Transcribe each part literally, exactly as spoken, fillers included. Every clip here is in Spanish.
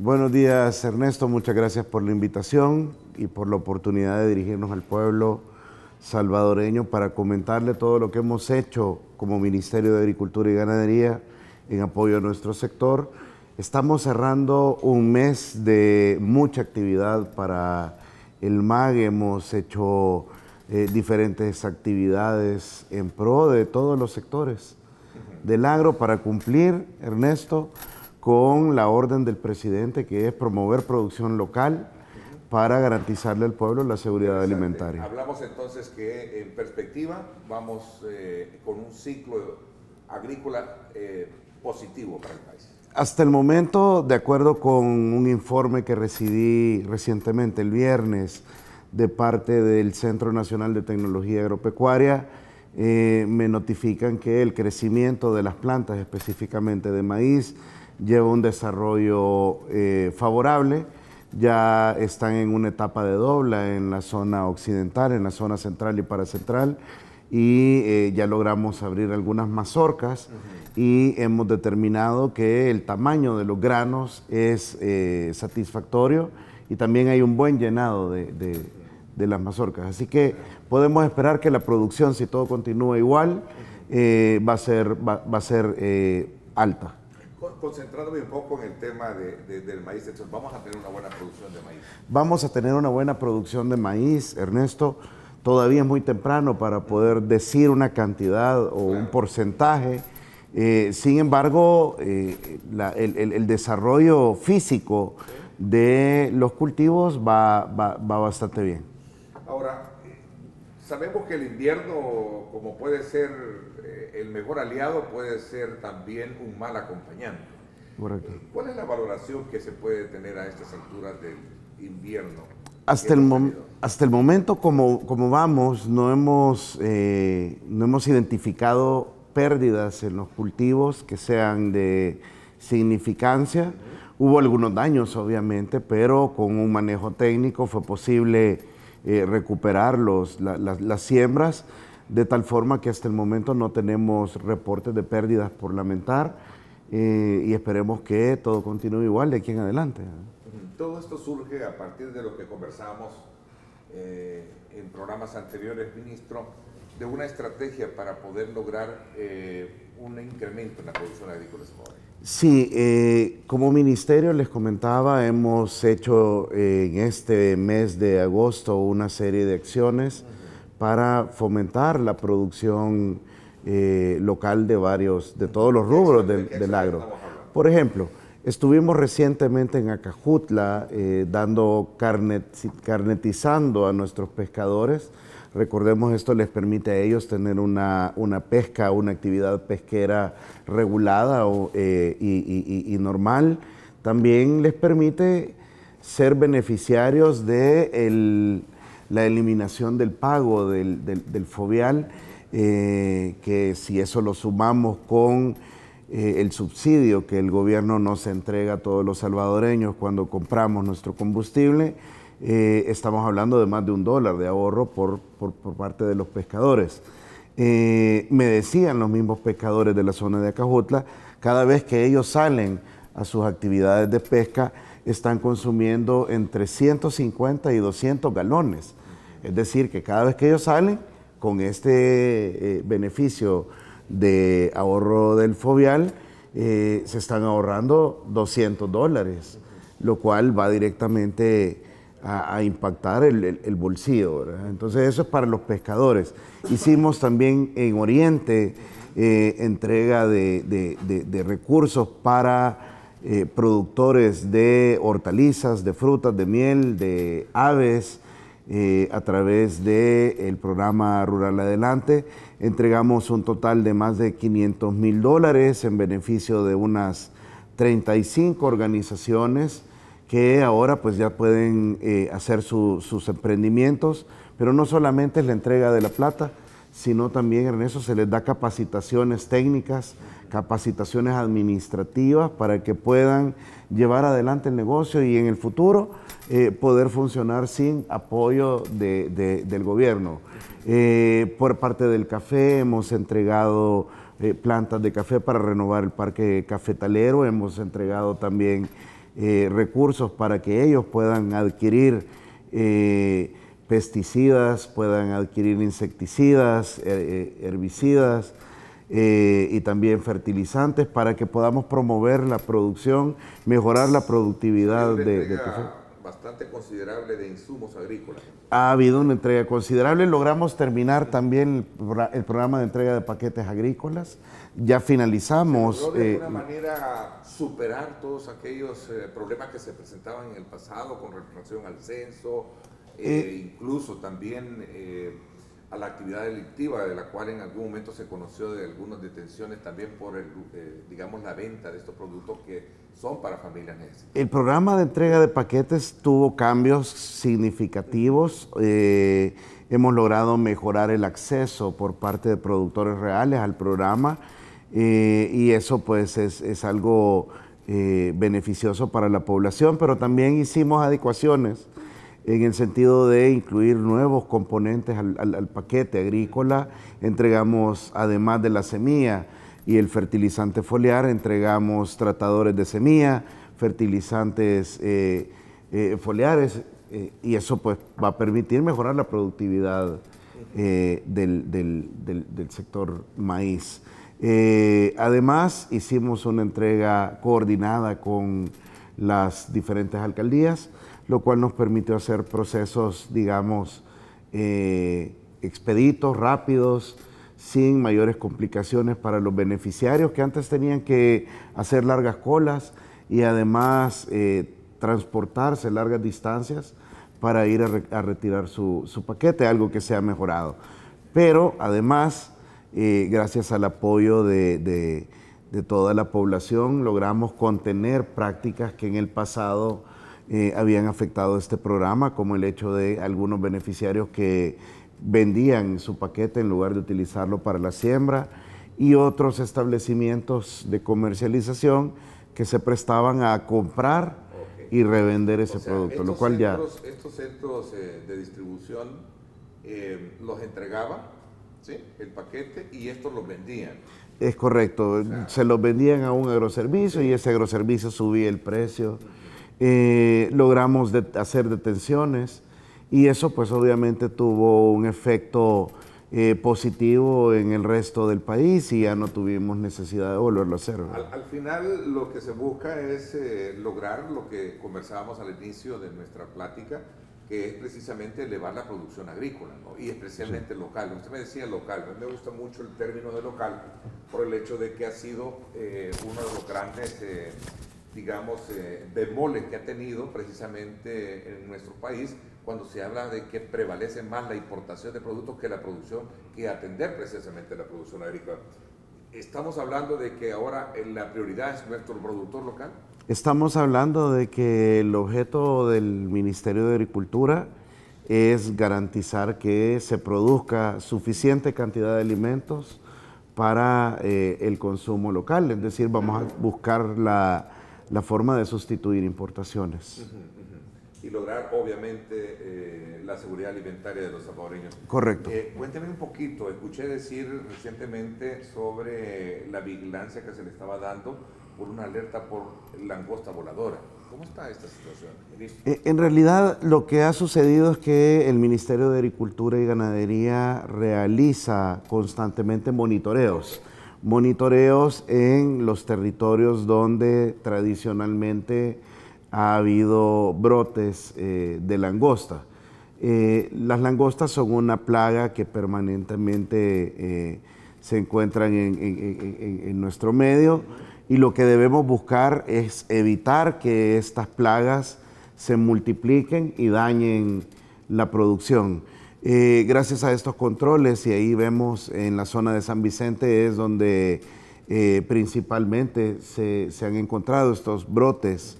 Buenos días, Ernesto. Muchas gracias por la invitación y por la oportunidad de dirigirnos al pueblo salvadoreño para comentarle todo lo que hemos hecho como Ministerio de Agricultura y Ganadería en apoyo a nuestro sector. Estamos cerrando un mes de mucha actividad para el M A G. Hemos hecho eh, diferentes actividades en pro de todos los sectores del agro para cumplir, Ernesto, con la orden del presidente, que es promover producción local para garantizarle al pueblo la seguridad alimentaria. Hablamos entonces que en perspectiva vamos eh, con un ciclo agrícola eh, positivo para el país. Hasta el momento, de acuerdo con un informe que recibí recientemente el viernes de parte del Centro Nacional de Tecnología Agropecuaria, eh, me notifican que el crecimiento de las plantas, específicamente de maíz, lleva un desarrollo eh, favorable. Ya están en una etapa de dobla en la zona occidental, en la zona central y paracentral, y eh, ya logramos abrir algunas mazorcas. Uh-huh. Y hemos determinado que el tamaño de los granos es eh, satisfactorio y también hay un buen llenado de, de, de las mazorcas. Así que podemos esperar que la producción, si todo continúa igual, eh, va a ser, va, va a ser eh, alta. Concentrándome un poco en el tema de, de, del maíz, entonces, ¿vamos a tener una buena producción de maíz? Vamos a tener una buena producción de maíz, Ernesto. Todavía es muy temprano para poder decir una cantidad o claro, un porcentaje. Eh, sin embargo, eh, la, el, el, el desarrollo físico de los cultivos va, va, va bastante bien. Ahora, sabemos que el invierno, como puede ser el mejor aliado, puede ser también un mal acompañante. Correcto. ¿Cuál es la valoración que se puede tener a estas alturas del invierno? Hasta, el, mom hasta el momento, como, como vamos, no hemos, eh, no hemos identificado pérdidas en los cultivos que sean de significancia. Uh-huh. Hubo algunos daños, obviamente, pero con un manejo técnico fue posible eh, recuperar los, la, la, las siembras, de tal forma que hasta el momento no tenemos reportes de pérdidas por lamentar, eh, y esperemos que todo continúe igual de aquí en adelante. Todo esto surge a partir de lo que conversamos eh, en programas anteriores, ministro, de una estrategia para poder lograr eh, un incremento en la producción agrícola. Sí, eh, como ministerio les comentaba, hemos hecho eh, en este mes de agosto una serie de acciones para fomentar la producción eh, local de varios, de todos los rubros del, del agro. Por ejemplo, estuvimos recientemente en Acajutla eh, dando carnet, carnetizando a nuestros pescadores. Recordemos, esto les permite a ellos tener una, una pesca, una actividad pesquera regulada o, eh, y, y, y normal. También les permite ser beneficiarios de el, la eliminación del pago del, del, del fovial, eh, que si eso lo sumamos con eh, el subsidio que el gobierno nos entrega a todos los salvadoreños cuando compramos nuestro combustible, eh, estamos hablando de más de un dólar de ahorro por, por, por parte de los pescadores. Eh, me decían los mismos pescadores de la zona de Acajutla, cada vez que ellos salen a sus actividades de pesca, están consumiendo entre ciento cincuenta y doscientos galones. Es decir, que cada vez que ellos salen, con este eh, beneficio de ahorro del fovial, eh, se están ahorrando doscientos dólares, lo cual va directamente a, a impactar el, el, el bolsillo, ¿verdad? Entonces, eso es para los pescadores. Hicimos también en Oriente eh, entrega de, de, de, de recursos para Eh, productores de hortalizas, de frutas, de miel, de aves, eh, a través del programa Rural Adelante. Entregamos un total de más de quinientos mil dólares en beneficio de unas treinta y cinco organizaciones que ahora pues ya pueden eh, hacer su, sus emprendimientos, pero no solamente es la entrega de la plata, sino también, Ernesto, se les da capacitaciones técnicas, capacitaciones administrativas para que puedan llevar adelante el negocio y en el futuro eh, poder funcionar sin apoyo de, de, del gobierno. Eh, por parte del café hemos entregado eh, plantas de café para renovar el parque cafetalero, hemos entregado también eh, recursos para que ellos puedan adquirir eh, pesticidas, puedan adquirir insecticidas, herbicidas eh, y también fertilizantes, para que podamos promover la producción, mejorar la productividad de, de bastante considerable de insumos agrícolas. Ha habido una entrega considerable. Logramos terminar también el programa de entrega de paquetes agrícolas. Ya finalizamos. ¿Se logró de eh, alguna manera superar todos aquellos eh, problemas que se presentaban en el pasado con relación al censo, eh, eh, incluso también eh, a la actividad delictiva, de la cual en algún momento se conoció de algunas detenciones también por el, eh, digamos, la venta de estos productos que son para familias necesitadas? El programa de entrega de paquetes tuvo cambios significativos. Eh, hemos logrado mejorar el acceso por parte de productores reales al programa, eh, y eso pues es, es algo eh, beneficioso para la población, pero también hicimos adecuaciones en el sentido de incluir nuevos componentes al, al, al paquete agrícola. Entregamos, además de la semilla y el fertilizante foliar, entregamos tratadores de semilla, fertilizantes eh, eh, foliares, eh, y eso pues va a permitir mejorar la productividad eh, del, del, del, del sector maíz. Eh, además, hicimos una entrega coordinada con las diferentes alcaldías, lo cual nos permitió hacer procesos, digamos, eh, expeditos, rápidos, sin mayores complicaciones para los beneficiarios, que antes tenían que hacer largas colas y además eh, transportarse largas distancias para ir a, re a retirar su, su paquete, algo que se ha mejorado. Pero además, eh, gracias al apoyo de, de, de toda la población, logramos contener prácticas que en el pasado Eh, habían afectado este programa, como el hecho de algunos beneficiarios que vendían su paquete en lugar de utilizarlo para la siembra, y otros establecimientos de comercialización que se prestaban a comprar okay. y revender ese o sea, producto, lo cual centros, ya... Estos centros eh, de distribución eh, los entregaban, ¿sí?, el paquete, y estos los vendían. Es correcto, o sea, se los vendían a un agroservicio okay. y ese agroservicio subía el precio. Eh, logramos de hacer detenciones, y eso pues obviamente tuvo un efecto eh, positivo en el resto del país, y ya no tuvimos necesidad de volverlo a hacer. Al, al final lo que se busca es eh, lograr lo que conversábamos al inicio de nuestra plática, que es precisamente elevar la producción agrícola, ¿no?, y especialmente sí. local. Usted me decía local, a mí me gusta mucho el término de local por el hecho de que ha sido eh, uno de los grandes... Eh, digamos, eh, bemoles que ha tenido precisamente en nuestro país cuando se habla de que prevalece más la importación de productos que la producción, que atender precisamente la producción agrícola. ¿Estamos hablando de que ahora la prioridad es nuestro productor local? Estamos hablando de que el objeto del Ministerio de Agricultura es garantizar que se produzca suficiente cantidad de alimentos para eh, el consumo local, es decir, vamos a buscar la... la forma de sustituir importaciones. Uh-huh, uh-huh. Y lograr, obviamente, eh, la seguridad alimentaria de los salvadoreños. Correcto. Eh, cuénteme un poquito, escuché decir recientemente sobre la vigilancia que se le estaba dando por una alerta por langosta voladora. ¿Cómo está esta situación? Eh, en realidad, lo que ha sucedido es que el Ministerio de Agricultura y Ganadería realiza constantemente monitoreos. monitoreos en los territorios donde tradicionalmente ha habido brotes eh, de langosta. Eh, las langostas son una plaga que permanentemente eh, se encuentran en, en, en, en nuestro medio, y lo que debemos buscar es evitar que estas plagas se multipliquen y dañen la producción. Eh, gracias a estos controles, y ahí vemos en la zona de San Vicente es donde eh, principalmente se, se han encontrado estos brotes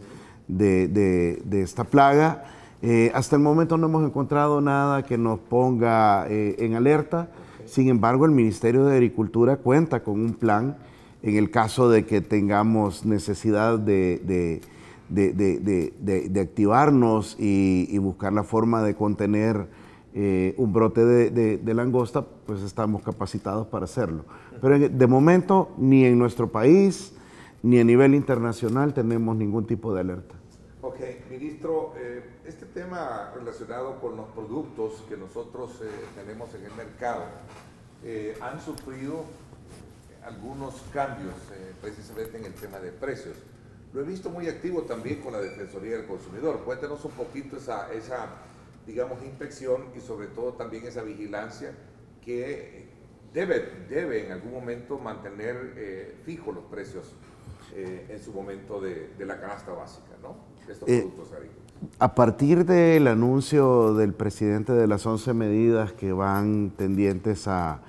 de, de, de esta plaga. Eh, hasta el momento no hemos encontrado nada que nos ponga eh, en alerta. Sin embargo, el Ministerio de Agricultura cuenta con un plan en el caso de que tengamos necesidad de, de, de, de, de, de, de activarnos y, y buscar la forma de contener Eh, un brote de, de, de langosta, pues estamos capacitados para hacerlo. Pero de momento, ni en nuestro país, ni a nivel internacional tenemos ningún tipo de alerta. Ok, ministro, eh, este tema relacionado con los productos que nosotros eh, tenemos en el mercado, eh, han sufrido algunos cambios eh, precisamente en el tema de precios. Lo he visto muy activo también con la Defensoría del Consumidor. Cuéntanos un poquito esa, esa digamos, inspección y sobre todo también esa vigilancia que debe, debe en algún momento mantener eh, fijos los precios eh, en su momento de, de la canasta básica, ¿no? Estos productos agrícolas. Eh, a partir del anuncio del presidente de las once medidas que van tendientes a,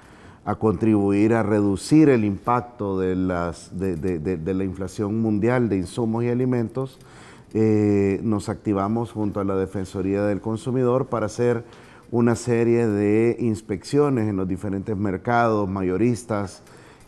a contribuir a reducir el impacto de, las, de, de, de, de la inflación mundial de insumos y alimentos, eh, nos activamos junto a la Defensoría del Consumidor para hacer una serie de inspecciones en los diferentes mercados, mayoristas,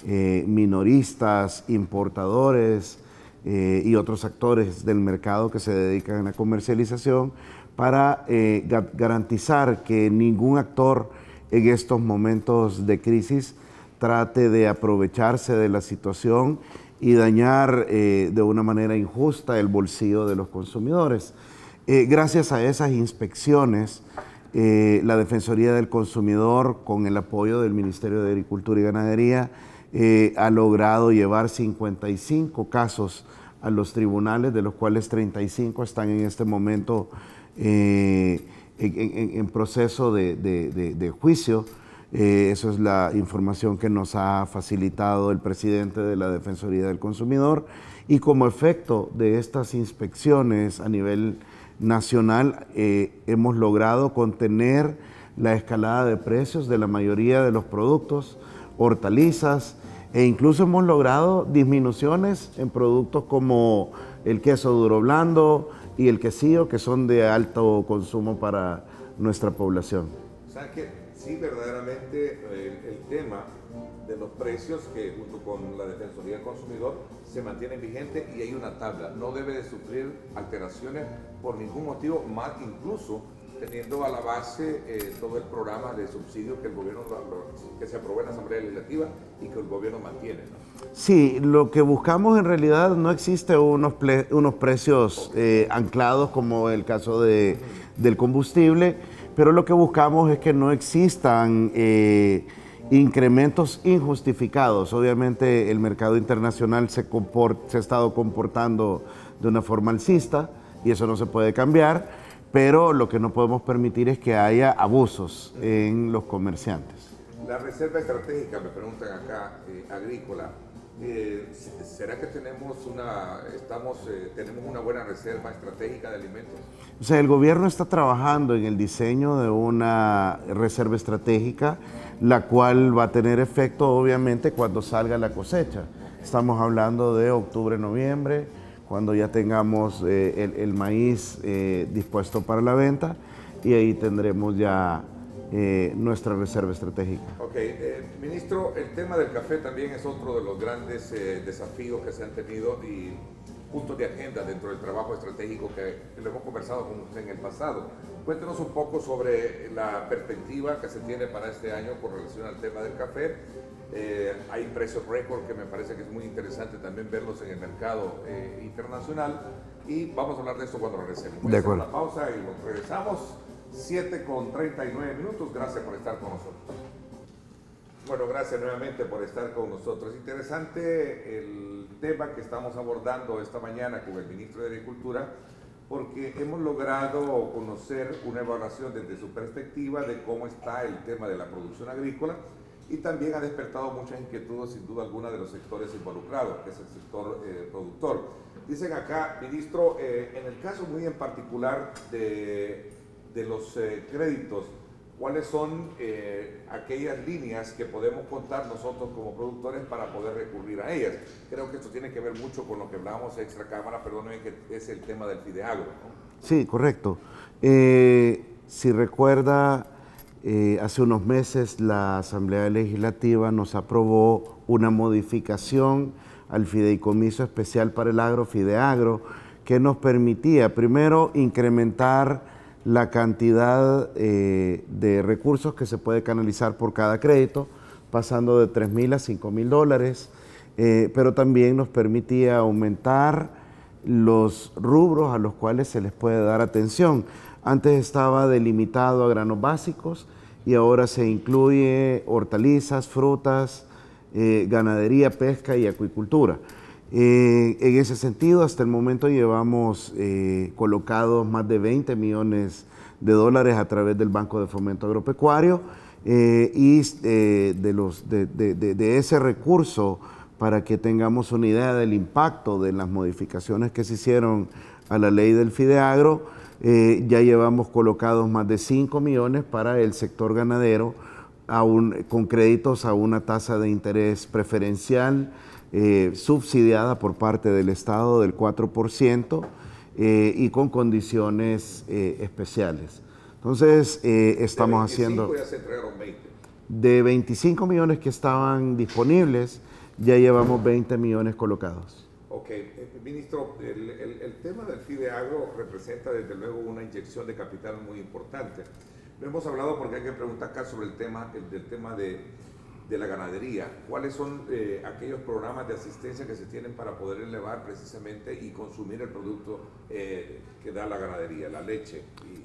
eh, minoristas, importadores, Eh, y otros actores del mercado que se dedican a la comercialización para eh, ga garantizar que ningún actor en estos momentos de crisis trate de aprovecharse de la situación y dañar eh, de una manera injusta el bolsillo de los consumidores. Eh, gracias a esas inspecciones, eh, la Defensoría del Consumidor, con el apoyo del Ministerio de Agricultura y Ganadería, Eh, ha logrado llevar cincuenta y cinco casos a los tribunales, de los cuales treinta y cinco están en este momento eh, en, en, en proceso de, de, de, de juicio. Eh, eso es la información que nos ha facilitado el presidente de la Defensoría del Consumidor. Y como efecto de estas inspecciones a nivel nacional, eh, hemos logrado contener la escalada de precios de la mayoría de los productos, hortalizas, e incluso hemos logrado disminuciones en productos como el queso duro blando y el quesillo, que son de alto consumo para nuestra población. O sea que sí, verdaderamente el, el tema de los precios, que junto con la Defensoría del Consumidor se mantiene vigente, y hay una tabla, no debe de sufrir alteraciones por ningún motivo, más incluso teniendo a la base eh, todo el programa de subsidio que el gobierno que se aprobó en la Asamblea Legislativa y que el gobierno mantiene, ¿no? Sí, lo que buscamos en realidad no existe unos, ple, unos precios okay. eh, anclados como el caso de, uh-huh. del combustible, pero lo que buscamos es que no existan eh, incrementos injustificados. Obviamente el mercado internacional se, comport, se ha estado comportando de una forma alcista y eso no se puede cambiar. Pero lo que no podemos permitir es que haya abusos en los comerciantes. La reserva estratégica, me preguntan acá, eh, agrícola, eh, ¿será que tenemos una, estamos, eh, tenemos una buena reserva estratégica de alimentos? O sea, el gobierno está trabajando en el diseño de una reserva estratégica, la cual va a tener efecto, obviamente, cuando salga la cosecha. Estamos hablando de octubre, noviembre, cuando ya tengamos eh, el, el maíz eh, dispuesto para la venta, y ahí tendremos ya eh, nuestra reserva estratégica. Ok, eh, ministro, el tema del café también es otro de los grandes eh, desafíos que se han tenido y puntos de agenda dentro del trabajo estratégico que lo hemos conversado con usted en el pasado. Cuéntenos un poco sobre la perspectiva que se tiene para este año con relación al tema del café. Eh, hay precios récord que me parece que es muy interesante también verlos en el mercado eh, internacional, y vamos a hablar de esto cuando regresemos. Voy de acuerdo. Hacer una pausa y regresamos. Siete con treinta y nueve minutos. Gracias por estar con nosotros. Bueno, gracias nuevamente por estar con nosotros. Interesante el tema que estamos abordando esta mañana con el ministro de Agricultura, porque hemos logrado conocer una evaluación desde su perspectiva de cómo está el tema de la producción agrícola, y también ha despertado muchas inquietudes, sin duda alguna, de los sectores involucrados, que es el sector eh, productor. Dicen acá, ministro, eh, en el caso muy en particular de, de los eh, créditos, ¿cuáles son eh, aquellas líneas que podemos contar nosotros como productores para poder recurrir a ellas? Creo que esto tiene que ver mucho con lo que hablábamos extra cámara, perdónenme, que es el tema del FIDEAGRO, ¿no? Sí, correcto. Eh, si recuerda, Eh, hace unos meses la Asamblea Legislativa nos aprobó una modificación al Fideicomiso Especial para el Agro, FIDEAGRO, que nos permitía primero incrementar la cantidad eh, de recursos que se puede canalizar por cada crédito, pasando de tres mil a cinco mil dólares, eh, pero también nos permitía aumentar los rubros a los cuales se les puede dar atención. Antes estaba delimitado a granos básicos y ahora se incluye hortalizas, frutas, eh, ganadería, pesca y acuicultura. Eh, en ese sentido, hasta el momento llevamos eh, colocados más de veinte millones de dólares a través del Banco de Fomento Agropecuario eh, y eh, de, los, de, de, de, de ese recurso, para que tengamos una idea del impacto de las modificaciones que se hicieron a la ley del FIDEAGRO, eh, ya llevamos colocados más de cinco millones para el sector ganadero a un, con créditos a una tasa de interés preferencial eh, subsidiada por parte del Estado del cuatro por ciento eh, y con condiciones eh, especiales. Entonces, eh, estamos de haciendo... Ya se trajeron veinte. De veinticinco millones que estaban disponibles, ya llevamos veinte millones colocados. Ok, eh, ministro, el, el, el tema del FIDEAGRO representa desde luego una inyección de capital muy importante. Lo hemos hablado porque hay que preguntar acá sobre el tema, el, del tema de, de la ganadería. ¿Cuáles son eh, aquellos programas de asistencia que se tienen para poder elevar precisamente y consumir el producto eh, que da la ganadería, la leche y,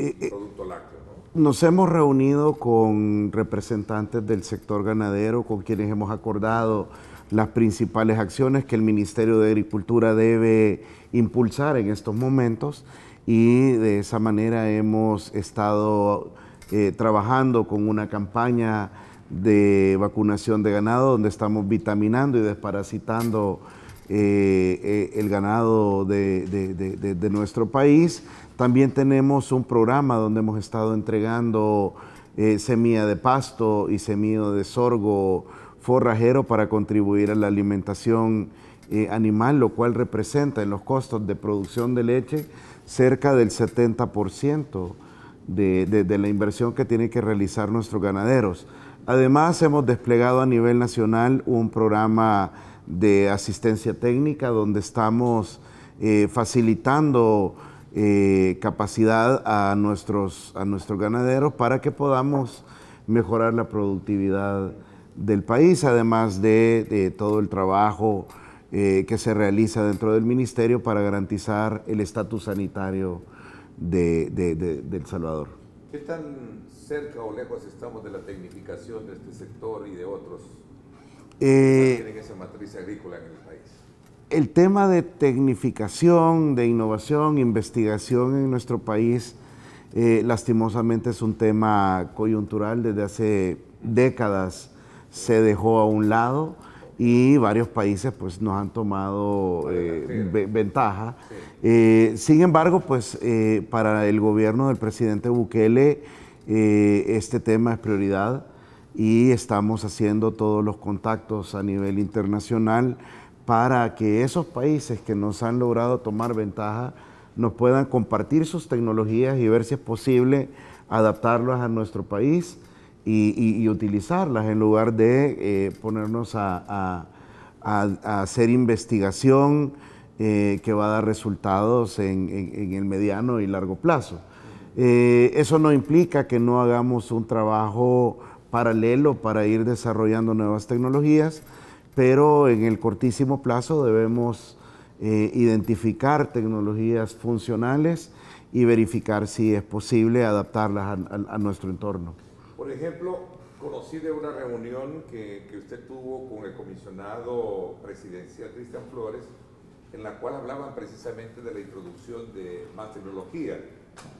y eh, el producto lácteo, ¿no? Nos hemos reunido con representantes del sector ganadero, con quienes hemos acordado las principales acciones que el Ministerio de Agricultura debe impulsar en estos momentos, y de esa manera hemos estado eh, trabajando con una campaña de vacunación de ganado donde estamos vitaminando y desparasitando eh, eh, el ganado de, de, de, de, de nuestro país. También tenemos un programa donde hemos estado entregando eh, semilla de pasto y semilla de sorgo forrajero para contribuir a la alimentación eh, animal, lo cual representa en los costos de producción de leche cerca del setenta por ciento de, de, de la inversión que tienen que realizar nuestros ganaderos. Además, hemos desplegado a nivel nacional un programa de asistencia técnica donde estamos eh, facilitando Eh, capacidad a nuestros, a nuestros ganaderos para que podamos mejorar la productividad del país, además de, de todo el trabajo eh, que se realiza dentro del ministerio para garantizar el estatus sanitario de, de, de, de El Salvador. ¿Qué tan cerca o lejos estamos de la tecnificación de este sector y de otros que eh, tienen esa matriz agrícola en el país? El tema de tecnificación, de innovación, investigación en nuestro país, eh, lastimosamente es un tema coyuntural. Desde hace décadas se dejó a un lado y varios países pues, nos han tomado eh, ventaja. Eh, sin embargo, pues, eh, para el gobierno del presidente Bukele eh, este tema es prioridad y estamos haciendo todos los contactos a nivel internacional para que esos países que nos han logrado tomar ventaja nos puedan compartir sus tecnologías y ver si es posible adaptarlas a nuestro país y, y, y utilizarlas en lugar de eh, ponernos a, a, a, a hacer investigación eh, que va a dar resultados en, en, en el mediano y largo plazo. Eh, eso no implica que no hagamos un trabajo paralelo para ir desarrollando nuevas tecnologías, pero en el cortísimo plazo debemos eh, identificar tecnologías funcionales y verificar si es posible adaptarlas a, a, a nuestro entorno. Por ejemplo, conocí de una reunión que, que usted tuvo con el comisionado presidencial Cristian Flores, en la cual hablaban precisamente de la introducción de más tecnología.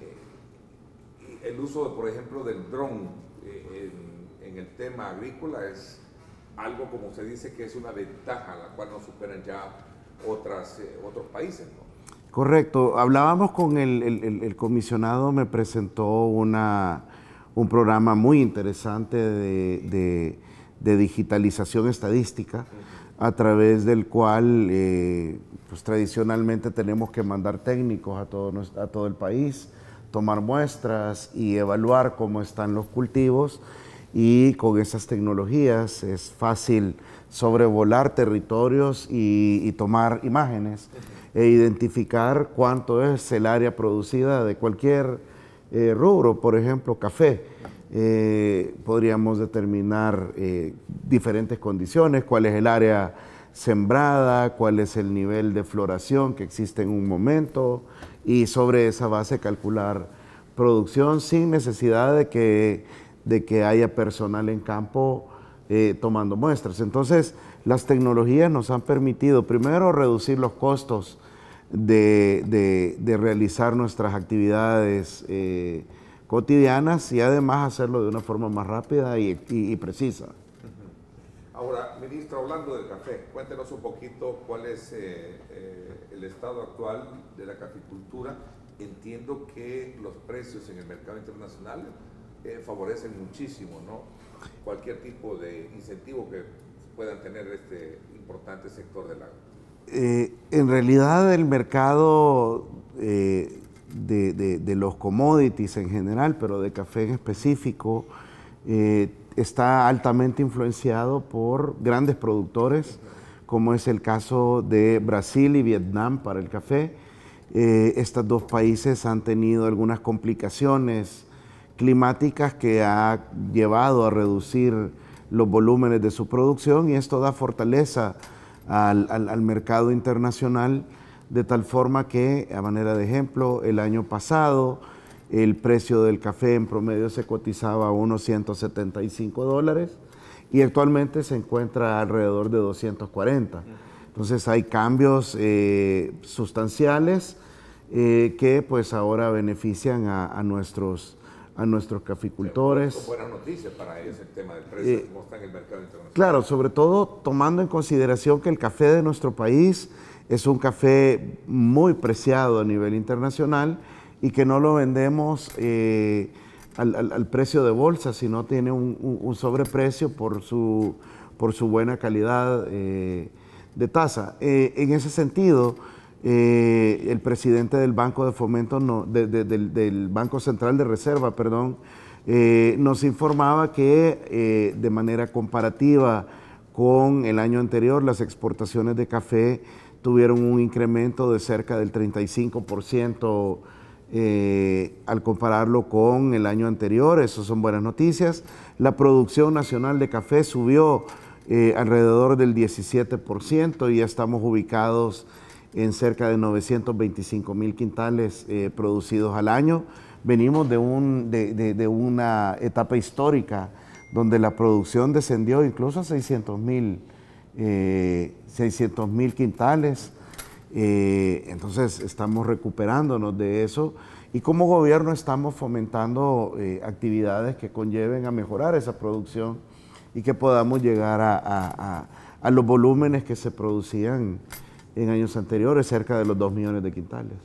Eh, el uso, por ejemplo, del dron eh, en, en el tema agrícola es algo, como se dice, que es una ventaja la cual no superan ya otras, eh, otros países, ¿no? Correcto. Hablábamos con el, el, el comisionado, me presentó una, un programa muy interesante de, de, de digitalización estadística, a través del cual eh, pues, tradicionalmente tenemos que mandar técnicos a todo, a todo el país, tomar muestras y evaluar cómo están los cultivos. Y con esas tecnologías es fácil sobrevolar territorios y, y tomar imágenes e identificar cuánto es el área producida de cualquier eh, rubro, por ejemplo, café. Eh, podríamos determinar eh, diferentes condiciones, cuál es el área sembrada, cuál es el nivel de floración que existe en un momento y sobre esa base calcular producción sin necesidad de que, de que haya personal en campo eh, tomando muestras. Entonces, las tecnologías nos han permitido primero reducir los costos de, de, de realizar nuestras actividades eh, cotidianas y además hacerlo de una forma más rápida y, y, y precisa. Ahora, ministro, hablando del café, cuéntenos un poquito cuál es eh, eh, el estado actual de la caficultura. Entiendo que los precios en el mercado internacional eh, favorecen muchísimo, ¿no?, cualquier tipo de incentivo que puedan tener este importante sector del agro. Eh, en realidad el mercado eh, de, de, de los commodities en general, pero de café en específico, eh, está altamente influenciado por grandes productores, como es el caso de Brasil y Vietnam para el café. Eh, estos dos países han tenido algunas complicaciones climáticas que ha llevado a reducir los volúmenes de su producción y esto da fortaleza al, al, al mercado internacional, de tal forma que, a manera de ejemplo, el año pasado el precio del café en promedio se cotizaba a unos ciento setenta y cinco dólares y actualmente se encuentra alrededor de doscientos cuarenta. Entonces hay cambios eh, sustanciales eh, que pues ahora benefician a, a nuestros a nuestros caficultores. Son buenas noticias para ellos el tema del precio, eh, cómo está en el mercado internacional. Claro, sobre todo tomando en consideración que el café de nuestro país es un café muy preciado a nivel internacional y que no lo vendemos eh, al, al, al precio de bolsa, sino tiene un, un, un sobreprecio por su, por su buena calidad eh, de tasa. Eh, en ese sentido, Eh, el presidente del Banco de Fomento, no, de, de, del, del Banco Central de Reserva, perdón, eh, nos informaba que eh, de manera comparativa con el año anterior, las exportaciones de café tuvieron un incremento de cerca del treinta y cinco por ciento eh, al compararlo con el año anterior. Eso son buenas noticias. La producción nacional de café subió eh, alrededor del diecisiete por ciento y ya estamos ubicados en cerca de novecientos veinticinco mil quintales eh, producidos al año. Venimos de, un, de, de, de una etapa histórica donde la producción descendió incluso a seiscientos mil eh, quintales. Eh, entonces estamos recuperándonos de eso y como gobierno estamos fomentando eh, actividades que conlleven a mejorar esa producción y que podamos llegar a, a, a, a los volúmenes que se producían en años anteriores, cerca de los dos millones de quintales.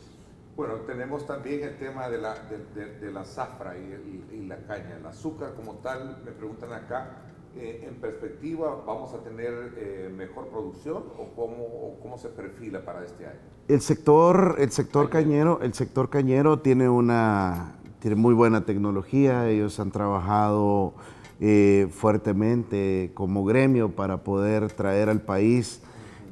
Bueno, tenemos también el tema de la, de, de, de la zafra y, y, y la caña. El azúcar como tal, me preguntan acá, eh, en perspectiva, ¿vamos a tener eh, mejor producción o cómo, o cómo se perfila para este año? El sector, el sector cañero, el sector cañero tiene, una, tiene muy buena tecnología. Ellos han trabajado eh, fuertemente como gremio para poder traer al país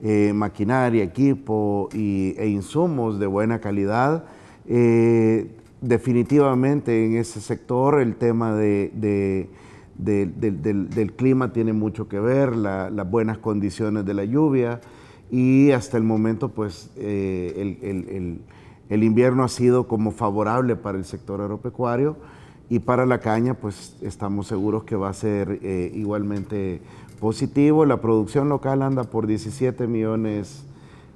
Eh, maquinaria, equipo y, e insumos de buena calidad. Eh, definitivamente en ese sector el tema de, de, de, de, del, del clima tiene mucho que ver, la, las buenas condiciones de la lluvia y hasta el momento pues eh, el, el, el, el invierno ha sido como favorable para el sector agropecuario y para la caña pues estamos seguros que va a ser eh, igualmente positivo. La producción local anda por diecisiete millones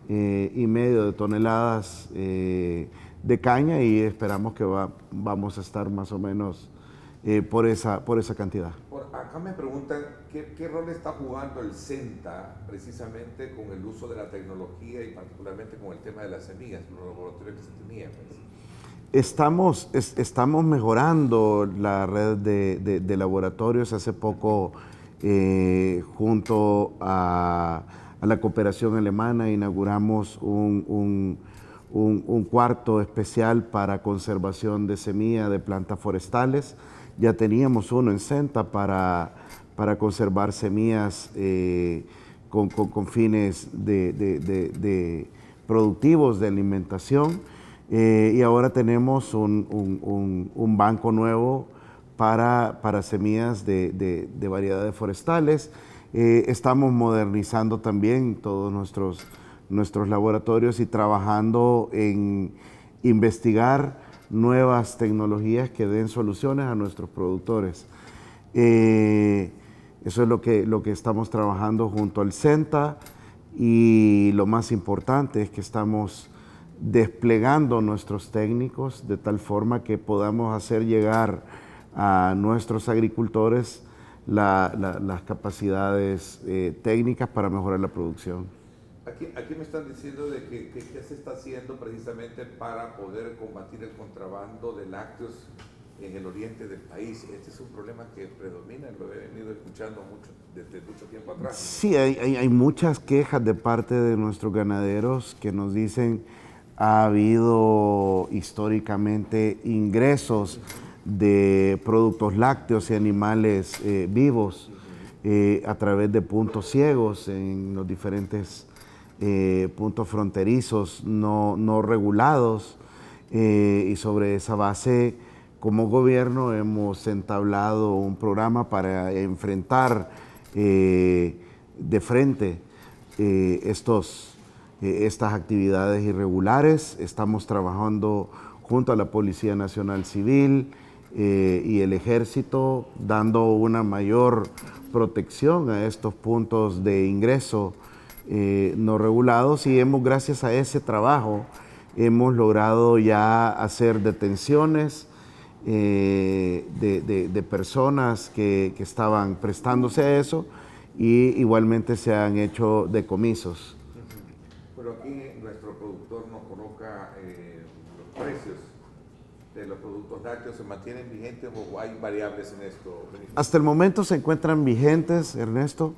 eh, y medio de toneladas eh, de caña y esperamos que va, vamos a estar más o menos eh, por, esa, por esa cantidad. Por acá me preguntan ¿qué, qué rol está jugando el CENTA precisamente con el uso de la tecnología y particularmente con el tema de las semillas, los laboratorios que se tenían. Estamos, es, estamos mejorando la red de, de, de laboratorios. Hace poco Eh, junto a, a la cooperación alemana inauguramos un, un, un, un cuarto especial para conservación de semilla de plantas forestales. Ya teníamos uno en CENTA para, para conservar semillas eh, con, con, con fines de, de, de, de productivos de alimentación eh, y ahora tenemos un, un, un, un banco nuevo Para, para semillas de, de, de variedades forestales Eh, estamos modernizando también todos nuestros, nuestros laboratorios y trabajando en investigar nuevas tecnologías que den soluciones a nuestros productores. Eh, eso es lo que, lo que estamos trabajando junto al CENTA, y lo más importante es que estamos desplegando nuestros técnicos de tal forma que podamos hacer llegar a nuestros agricultores la, la, las capacidades eh, técnicas para mejorar la producción. Aquí, aquí me están diciendo de que, que, que se está haciendo precisamente para poder combatir el contrabando de lácteos en el oriente del país. Este es un problema que predomina, lo he venido escuchando mucho, desde mucho tiempo atrás. Sí, hay, hay, hay muchas quejas de parte de nuestros ganaderos que nos dicen ha habido históricamente ingresos de productos lácteos y animales eh, vivos eh, a través de puntos ciegos en los diferentes eh, puntos fronterizos no, no regulados, eh, y sobre esa base como gobierno hemos entablado un programa para enfrentar eh, de frente eh, estos, eh, estas actividades irregulares. Estamos trabajando junto a la Policía Nacional Civil eh, y el Ejército, dando una mayor protección a estos puntos de ingreso eh, no regulados, y hemos, gracias a ese trabajo, hemos logrado ya hacer detenciones Eh, de, de, de personas que, que estaban prestándose a eso, y igualmente se han hecho decomisos. Pero aquí nuestro productor nos coloca eh, los precios de los productos lácteos. ¿Se mantienen vigentes o hay variables en esto? Hasta el momento se encuentran vigentes, Ernesto.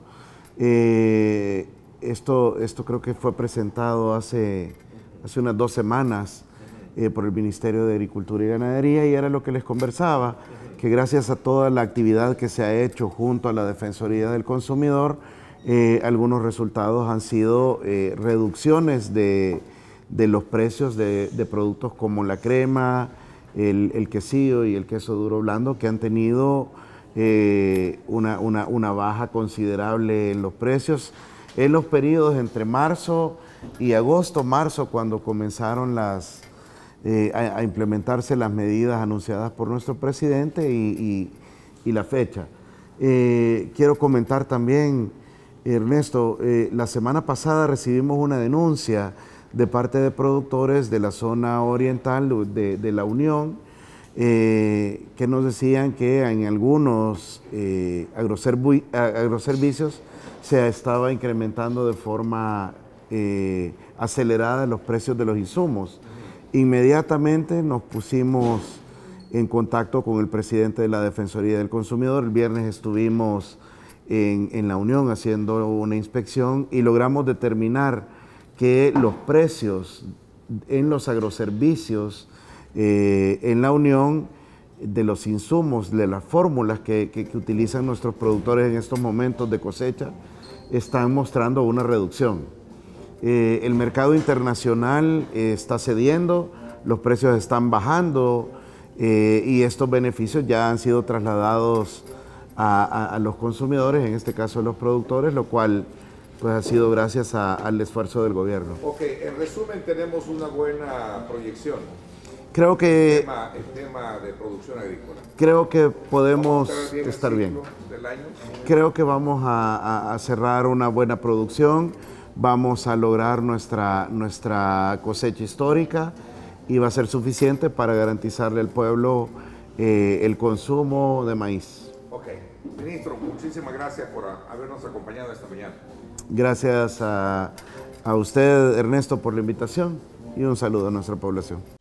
Eh, esto, esto creo que fue presentado hace, hace unas dos semanas. Eh, por el Ministerio de Agricultura y Ganadería, y era lo que les conversaba, que gracias a toda la actividad que se ha hecho junto a la Defensoría del Consumidor, eh, algunos resultados han sido eh, reducciones de, de los precios de, de productos como la crema, el, el quesillo y el queso duro blando, que han tenido eh, una, una, una baja considerable en los precios en los periodos entre marzo y agosto, marzo cuando comenzaron las Eh, a, a implementarse las medidas anunciadas por nuestro presidente, y, y, y la fecha. Eh, quiero comentar también, Ernesto, eh, la semana pasada recibimos una denuncia de parte de productores de la zona oriental de, de La Unión, eh, que nos decían que en algunos eh, agroservi- agroservicios se estaba incrementando de forma eh, acelerada los precios de los insumos. Inmediatamente nos pusimos en contacto con el presidente de la Defensoría del Consumidor. El viernes estuvimos en, en La Unión haciendo una inspección y logramos determinar que los precios en los agroservicios eh, en La Unión, de los insumos, de las fórmulas que, que, que utilizan nuestros productores en estos momentos de cosecha, están mostrando una reducción. Eh, el mercado internacional eh, está cediendo, los precios están bajando, eh, y estos beneficios ya han sido trasladados a, a, a los consumidores, en este caso a los productores, lo cual pues ha sido gracias a, al esfuerzo del gobierno. Ok, en resumen tenemos una buena proyección. Creo que... El tema, el tema de producción agrícola. Creo que podemos bien estar bien. Del año. Creo que vamos a, a, a cerrar una buena producción. Vamos a lograr nuestra, nuestra cosecha histórica, y va a ser suficiente para garantizarle al pueblo eh, el consumo de maíz. Ok. Ministro, muchísimas gracias por habernos acompañado esta mañana. Gracias a, a usted, Ernesto, por la invitación, y un saludo a nuestra población.